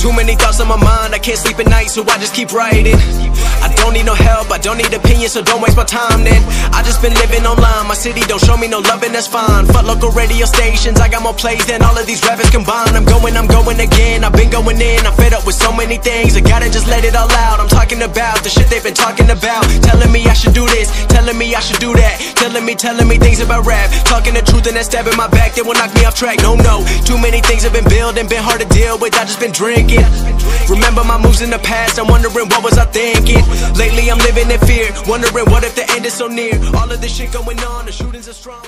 Too many thoughts on my mind, I can't sleep at night, so I just keep writing. I don't need no help, I don't need opinions, so don't waste my time then. I just been living online, my city don't show me no love and that's fine. Fuck local radio stations, I got more plays than all of these rappers combined. I'm going again, I've been going in, I'm fed up with so many things. I gotta just let it all out, I'm talking about the shit they've been talking about. Telling me I should do this, telling me I should do that. Telling me things about rap, talking the truth and that stab in my back, they will knock me off track, no. Too many things have been building, been hard to deal with, I just been drinking. Remember my moves in the past, I'm wondering what was I thinking. Lately I'm living in fear, wondering what if the end is so near. All of this shit going on, the shootings are strong.